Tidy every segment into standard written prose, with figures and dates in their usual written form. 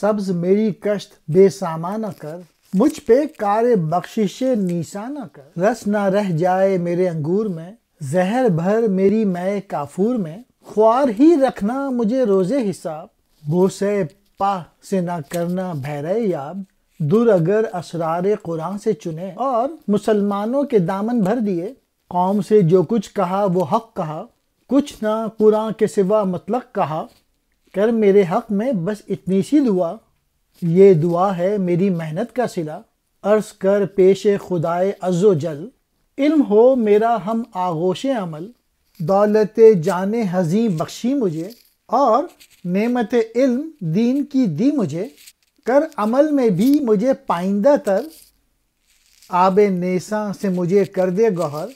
सब्ज मेरी कश्त बेसामाना कर, मुझ पे कार बख्शिश निशाना कर। रस ना रह जाए मेरे अंगूर में, जहर भर मेरी मैं काफूर में। ख्वार ही रखना मुझे रोजे हिसाब, बोसे पा से ना करना भैरे याब। दूर अगर असरार कुरान से चुने और मुसलमानों के दामन भर दिए। कौम से जो कुछ कहा वो हक कहा, कुछ ना कुरान के सिवा मतलब कहा। कर मेरे हक में बस इतनी सी दुआ, ये दुआ है मेरी मेहनत का सिला। अर्ज कर पेश खुदाए अज़्ज़ो जल, इल्म हो मेरा हम आगोश अमल। दौलत जाने हज़ीं बख्शी मुझे और नेमत इल्म दीन की दी मुझे। कर अमल में भी मुझे पाइंदा तर, आब नेसा से मुझे कर दे गौहर।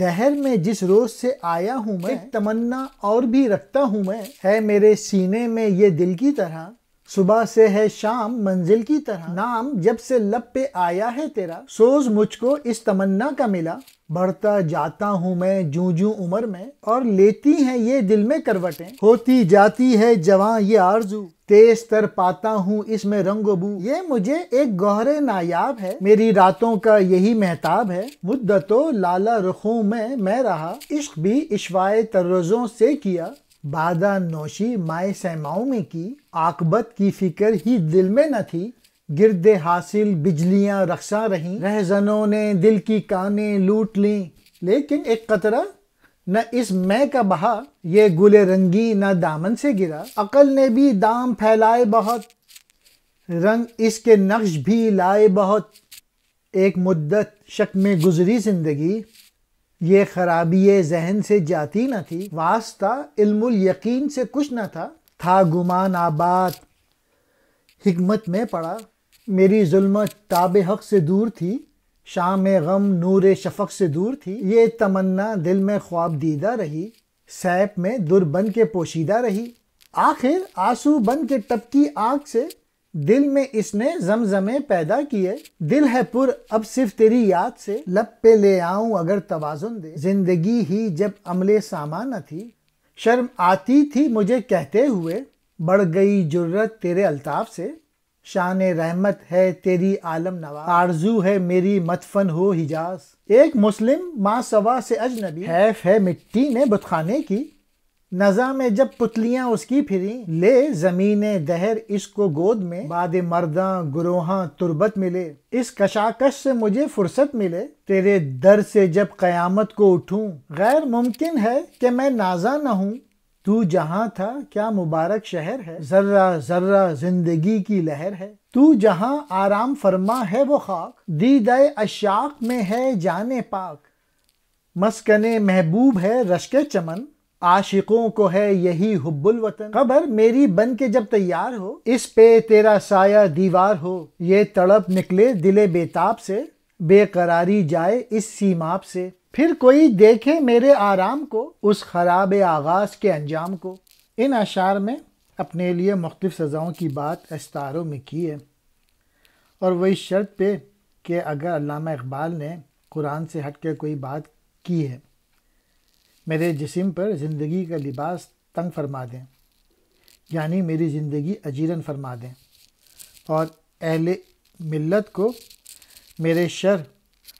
दहर में जिस रोज से आया हूँ मैं, एक तमन्ना और भी रखता हूँ मैं। है मेरे सीने में ये दिल की तरह, सुबह से है शाम मंजिल की तरह। नाम जब से लब पे आया है तेरा, सोज मुझको इस तमन्ना का मिला। बढ़ता जाता हूँ मैं जूं जूं उम्र में, और लेती हैं ये दिल में करवटें। होती जाती है जवां ये आरजू, तेज तर पाता हूँ इसमें रंगो बू। ये मुझे एक गहरे नायाब है, मेरी रातों का यही महताब है। मुद्दतो लाला रुखों में मैं रहा, इश्क भी इश्वाए तर्रजों से किया। बादा नौशी माए सैमाओं में की, आकबत की फिक्र ही दिल में न थी। गिरदे हासिल बिजलियां रखसा रहीं, रहजनों ने दिल की कानें लूट ली। लेकिन एक कतरा न इस मैं का बहा, ये गुले रंगी न दामन से गिरा। अकल ने भी दाम फैलाए बहुत, रंग इसके नक्श भी लाए बहुत। एक मुद्दत शक में गुजरी जिंदगी, ये खराबी जहन से जाती न थी। वास्ता इल्मुल यकीन से कुछ न था गुमान आबाद हिकमत में पड़ा। मेरी जुल्मत ताबे हक से दूर थी, शाम गम नूर शफक से दूर थी। ये तमन्ना दिल में ख्वाब दीदा रही, सैप में दुर बन के पोशीदा रही। आखिर आंसू बन के टपकी आँख से, दिल में इसने जमजमे पैदा किए। दिल है पुर अब सिर्फ तेरी याद से, लब पे ले आऊं अगर तवाजुन दे। जिंदगी ही जब अमले सामान थी, शर्म आती थी मुझे कहते हुए। बढ़ गई जुर्रत तेरे अल्ताफ से, शान रहमत है तेरी आलम नवा। आरजू है मेरी मतफन हो हिजाज, एक मुस्लिम मासवा से अजनबी। हैफ है मिट्टी ने बुतखाने की, नज़ा में जब पुतलियां उसकी फिरी। ले ज़मीने दहर इसको गोद में, बाद मर्दा गुरोहा तुरबत मिले। इस कशाकश से मुझे फुर्सत मिले, तेरे दर से जब क़यामत को उठूं। गैर मुमकिन है कि मैं नाजा न हूँ, तू जहाँ था क्या मुबारक शहर है। जर्रा जर्रा जिंदगी की लहर है, तू जहाँ आराम फरमा है वो खाक। दीदाए अशाक में है जाने पाक, मस्कने महबूब है रश्के चमन। आशिकों को है यही हुब्बुल वतन। खबर मेरी बन के जब तैयार हो, इस पे तेरा साया दीवार हो। ये तड़प निकले दिले बेताब से, बेकरारी जाए इस सीमाप से। फिर कोई देखे मेरे आराम को, उस खराब आगाज के अंजाम को। इन अशार में अपने लिए मुख्तलिफ सज़ाओं की बात अस्तारों में की है, और वही शर्त पे कि अगर अल्लामा इकबाल ने कुरान से हट कर कोई बात की है। मेरे जिस्म पर ज़िंदगी का लिबास तंग फरमा दें, यानी मेरी ज़िंदगी अजीरन फरमा दें, और अहले मिल्लत को मेरे शर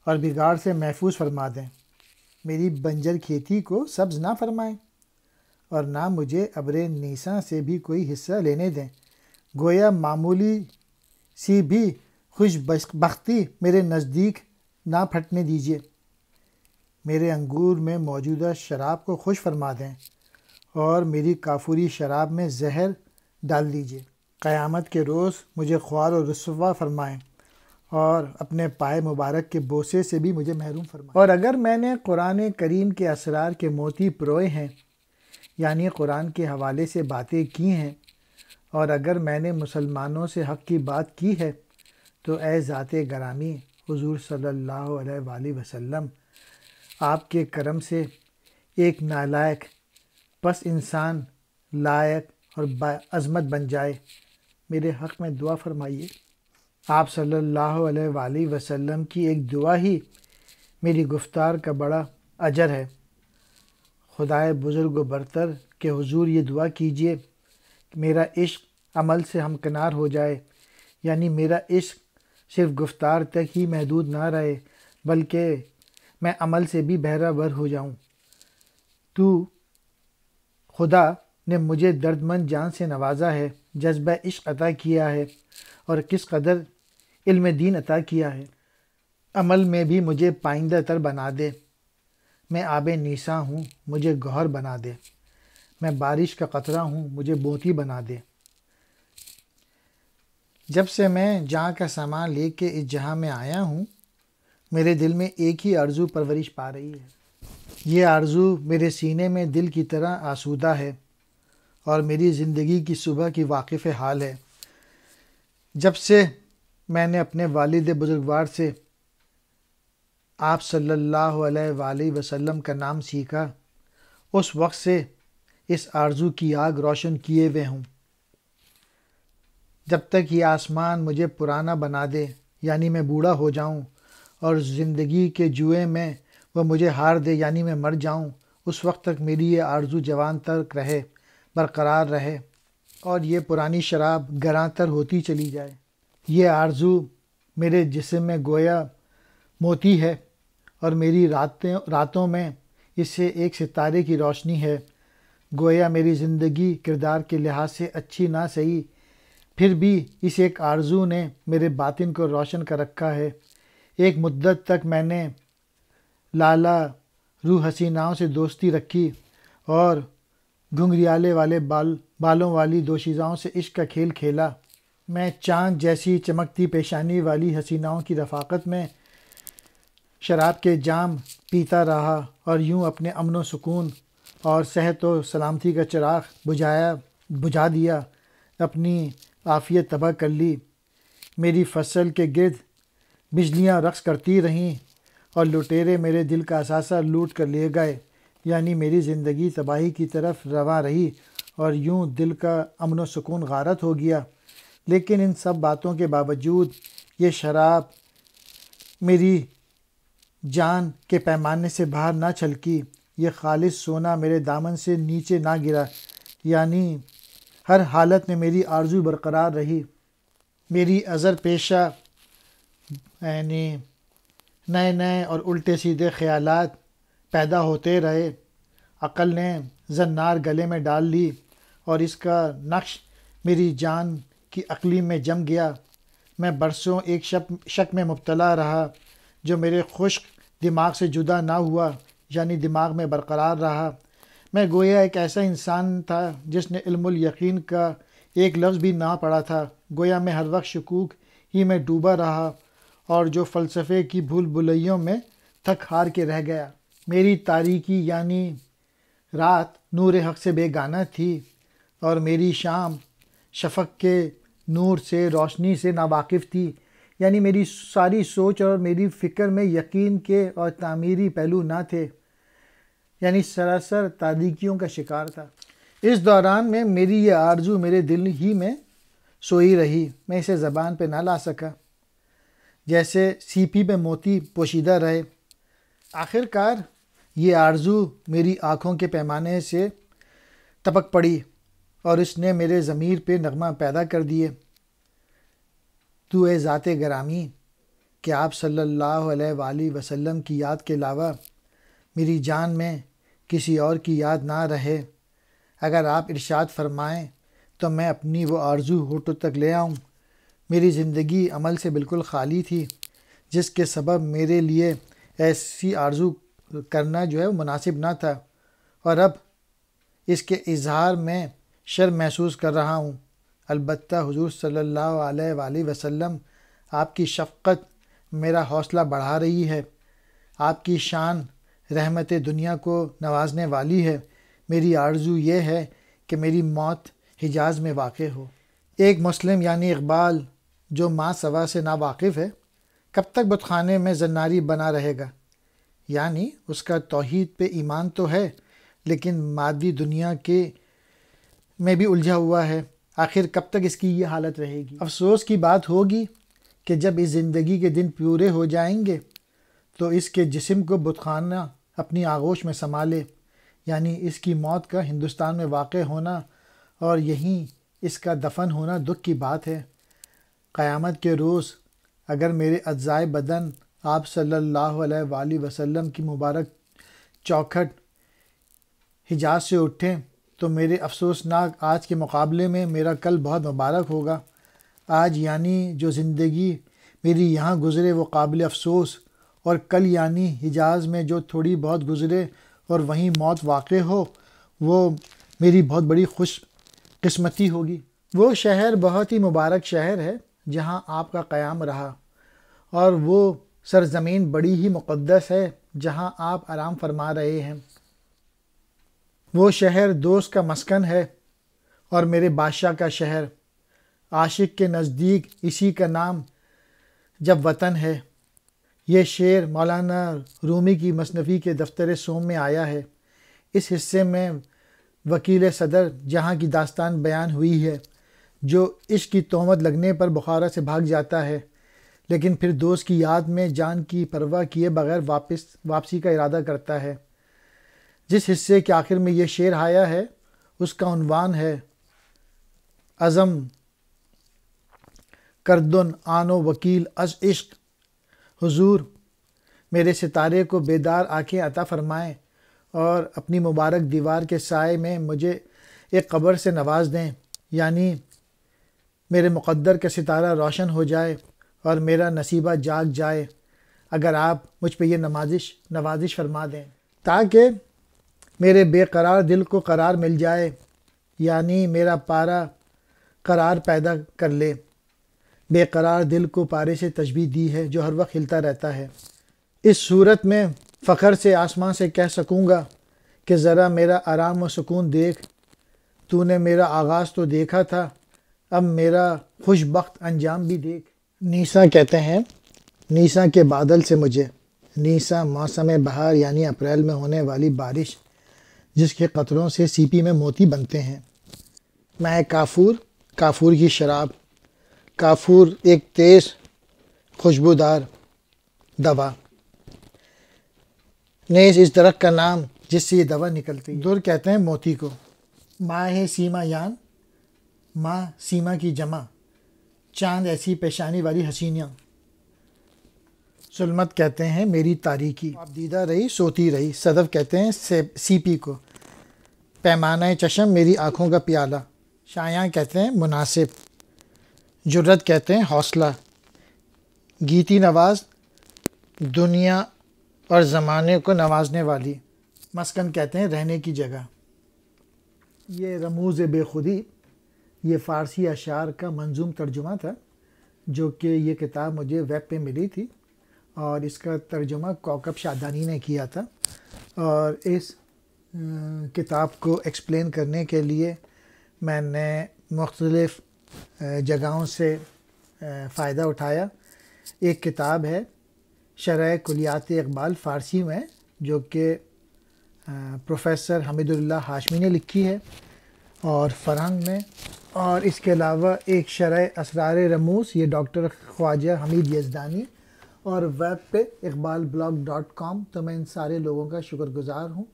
और बिगाड़ से महफूज फरमा दें। मेरी बंजर खेती को सब्ज़ ना फरमाएं, और ना मुझे अब्रे नीसा से भी कोई हिस्सा लेने दें। गोया मामूली सी भी खुशबख्ती मेरे नज़दीक ना फटने दीजिए। मेरे अंगूर में मौजूदा शराब को खुश फरमा दें, और मेरी काफूरी शराब में जहर डाल दीजिए। क़यामत के रोज़ मुझे ख्वार और रसवा फरमाएं, और अपने पाए मुबारक के बोसे से भी मुझे महरूम फरमाए। और अगर मैंने कुरान करीम के असरार के मोती परोए हैं, यानी कुरान के हवाले से बातें की हैं, और अगर मैंने मुसलमानों से हक़ की बात की है, तो ऐ ज़ाते गरामी हुजूर सल्लल्लाहु अलैहि वसल्लम, आपके करम से एक नालायक पस इंसान लायक और बाअज़मत बन जाए, मेरे हक़ में दुआ फरमाइए। आप सल्लल्लाहु अलैहि वसल्लम की एक दुआ ही मेरी गुफ्तार का बड़ा अजर है। खुदाए बुज़ुर्ग बरतर के हुजूर ये दुआ कीजिए कि मेरा इश्क अमल से हमकिनार हो जाए, यानी मेरा इश्क सिर्फ गुफ्तार तक ही महदूद ना रहे बल्कि मैं अमल से भी बहरावर हो जाऊं। तू खुदा ने मुझे दर्दमंद जान से नवाजा है, जज्बा इश्क अता किया है और किस कदर इल्म दीन अता किया है। अमल में भी मुझे पाइंदा तर बना दे, मैं आबे नीसा हूँ मुझे गौहर बना दे, मैं बारिश का कतरा हूँ मुझे बोती बना दे। जब से मैं जहाँ का सामान लेके इस जहाँ में आया हूँ, मेरे दिल में एक ही आरज़ू परवरिश पा रही है। ये आरज़ू मेरे सीने में दिल की तरह आसूदा है और मेरी ज़िंदगी की सुबह की वाकिफ़ हाल है। जब से मैंने अपने वालिद बुज़ुर्गवार से आप सल्लल्लाहु अलैहि वसल्लम का नाम सीखा, उस वक्त से इस आरज़ू की आग रोशन किए हुए हूँ। जब तक ये आसमान मुझे पुराना बना दे, यानी मैं बूढ़ा हो जाऊँ, और ज़िंदगी के जुए में वह मुझे हार दे, यानी मैं मर जाऊँ, उस वक्त तक मेरी ये आरज़ू जवान तक रहे, बरकरार रहे और ये पुरानी शराब गरां तर होती चली जाए। ये आरज़ू मेरे जिस्म में गोया मोती है और मेरी रातों में इससे एक सितारे की रोशनी है। गोया मेरी ज़िंदगी किरदार के लिहाज से अच्छी ना सही, फिर भी इस एक आरज़ू ने मेरे बातिन को रोशन कर रखा है। एक मुद्दत तक मैंने लाला रूह हसीनाओं से दोस्ती रखी और घुंघरियाले वाले बालों वाली दोशीज़ाओं से इश्क का खेल खेला। मैं चाँद जैसी चमकती पेशानी वाली हसीनाओं की रफ़ाकत में शराब के जाम पीता रहा और यूँ अपने अमन सुकून और सेहत व सलामती का चिराग बुझा दिया, अपनी आफियत तबाह कर ली। मेरी फसल के गिर्द बिजलियाँ रक्स करती रहीं और लुटेरे मेरे दिल का असासा लूट कर ले गए, यानी मेरी ज़िंदगी तबाही की तरफ रवा रही और यूँ दिल का अमन सुकून गारत हो गया। लेकिन इन सब बातों के बावजूद ये शराब मेरी जान के पैमाने से बाहर ना छलकी, ये खालिस सोना मेरे दामन से नीचे ना गिरा, यानी हर हालत में मेरी आरज़ू बरकरार रही। मेरी अज़र पेशा यानी नए नए और उल्टे सीधे ख़यालात पैदा होते रहे। अक़ल ने जन्नार गले में डाल ली और इसका नक्श मेरी जान की अकली में जम गया। मैं बरसों एक शक में मुब्तला रहा जो मेरे खुश्क दिमाग से जुदा ना हुआ, यानी दिमाग में बरकरार रहा। मैं गोया एक ऐसा इंसान था जिसने इल्मुल यकीन का एक लफ्ज़ भी ना पढ़ा था। गोया मैं हर वक्त शकूक ही में डूबा रहा और जो फ़लसफ़े की भूल भुलैयों में थक हार के रह गया। मेरी तारीकी यानी रात नूर हक़ से बेगाना थी और मेरी शाम शफ़क़ के नूर से रोशनी से नावाकिफ़ थी, यानी मेरी सारी सोच और मेरी फ़िक्र में यकीन के और तामीरी पहलू ना थे, यानी सरासर तारीकियों का शिकार था। इस दौरान में मेरी ये आरज़ू मेरे दिल ही में सोई रही, मैं इसे ज़बान पे ना ला सका, जैसे सीपी पे मोती पोशीदा रहे। आखिरकार ये आरज़ू मेरी आँखों के पैमाने से टपक पड़ी और इसने मेरे ज़मीर पे नगमा पैदा कर दिए। तू ए ज़ाते गरामी कि आप सल्लल्लाहु अलैहि वसल्लम की याद के अलावा मेरी जान में किसी और की याद ना रहे, अगर आप इरशाद फरमाएं तो मैं अपनी वो आरज़ू होठों तक ले आऊँ। मेरी ज़िंदगी अमल से बिल्कुल खाली थी, जिसके सबब मेरे लिए ऐसी आरज़ू करना जो है वो मुनासिब ना था और अब इसके इजहार में शर्म महसूस कर रहा हूँ। अलबत्ता हुजूर सल्लल्लाहु अलैहि वसल्लम आपकी शफ़क़त मेरा हौसला बढ़ा रही है, आपकी शान रहमत दुनिया को नवाजने वाली है। मेरी आरज़ू ये है कि मेरी मौत हिजाज़ में वाक़े हो। एक मुस्लिम यानी इकबाल जो माँ सवा से नावाकिफ़ है, कब तक बुतखाने में जन्नारी बना रहेगा, यानी उसका तौहीद पे ईमान तो है लेकिन मादी दुनिया के में भी उलझा हुआ है। आखिर कब तक इसकी ये हालत रहेगी। अफसोस की बात होगी कि जब इस ज़िंदगी के दिन पूरे हो जाएंगे तो इसके जिस्म को बुतखाना अपनी आगोश में संभाले, यानी इसकी मौत का हिंदुस्तान में वाक़ होना और यहीं इसका दफन होना दुख की बात है। क़यामत के रोज़ अगर मेरे अज़ाए बदन आप सल्लल्लाहु अलैहि वसल्लम की मुबारक चौखट हिजाज से उठें तो मेरे अफसोसनाक आज के मुकाबले में मेरा कल बहुत मुबारक होगा। आज यानी जो ज़िंदगी मेरी यहाँ गुज़रे वो काबिल अफसोस, और कल यानी हिजाज़ में जो थोड़ी बहुत गुज़रे और वहीं मौत वाक़े हो वो मेरी बहुत बड़ी खुशकिस्मती होगी। वो शहर बहुत ही मुबारक शहर है जहाँ आपका क़याम रहा, और वो सरज़मीन बड़ी ही मुक़द्दस है जहाँ आप आराम फरमा रहे हैं। वो शहर दोस्त का मस्कन है और मेरे बादशाह का शहर, आशिक के नज़दीक इसी का नाम जब वतन है। ये शेर मौलाना रूमी की मसनफ़ी के दफ्तर सोम में आया है। इस हिस्से में वकील सदर जहाँ की दास्तान बयान हुई है, जो इश्क की तोहमत लगने पर बुखारा से भाग जाता है लेकिन फिर दोस्त की याद में जान की परवाह किए बगैर वापसी का इरादा करता है। जिस हिस्से के आखिर में ये शेर आया है उसका उन्वान है अज़म करदुन आनो वकील अज इश्क। हुजूर मेरे सितारे को बेदार आँखें अता फरमाएँ और अपनी मुबारक दीवार के साए में मुझे एक कब्र से नवाज़ दें, यानी मेरे मुक़द्दर का सितारा रोशन हो जाए और मेरा नसीबा जाग जाए, अगर आप मुझ पर यह नवाजिश फरमा दें ताकि मेरे बेकरार दिल को करार मिल जाए, यानी मेरा पारा करार पैदा कर ले। बेकरार दिल को पारे से तशबीह दी है जो हर वक्त हिलता रहता है। इस सूरत में फ़ख्र से आसमान से कह सकूँगा कि ज़रा मेरा आराम और सुकून देख, तूने मेरा आगाज़ तो देखा था, अब मेरा खुशबख्त अंजाम भी देख। नीसा कहते हैं नीसा के बादल से मुझे, नीसा मौसम बहार यानी अप्रैल में होने वाली बारिश जिसके कतरों से सीपी में मोती बनते हैं। मैं काफूर, काफूर की शराब। काफूर एक तेज़ खुशबूदार दवा, नेज़ इस दरख्त का नाम जिससे ये दवा निकलती है। दूर कहते हैं मोती को। माँ है सीमा यान, माँ सीमा की जमा, चांद ऐसी पेशानी वाली हसीनियाँ। सुलमत कहते हैं मेरी तारीकी, आप दीदा रही सोती रही। सदफ़ कहते हैं सीपी को, पैमाना चशम मेरी आँखों का प्याला। शायां कहते हैं मुनासिब। जुर्रत कहते हैं हौसला। गीती नवाज, दुनिया और ज़माने को नवाजने वाली। मस्कन कहते हैं रहने की जगह। ये रमूज़ बेखुदी, ये फ़ारसी अशार का मंजूम तर्जुमा था, जो कि ये किताब मुझे वेब पे मिली थी और इसका तर्जुमा कौकब शादानी ने किया था। और इस किताब को एक्सप्लेन करने के लिए मैंने मुख्तलिफ़ जगहों से फ़ायदा उठाया। एक किताब है शरह कुलियात इकबाल फ़ारसी में, जो कि प्रोफेसर हमीदुल्लाह हाशमी ने लिखी है और फ़रहंग में, और इसके अलावा एक शरह असरार रमूस ये डॉक्टर ख्वाजा हमीद यज़दानी, और वेब पे iqbalblog.com। तो मैं इन सारे लोगों का शुक्रगुज़ार हूँ,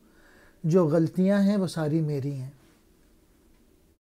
जो गलतियाँ हैं वो सारी मेरी हैं।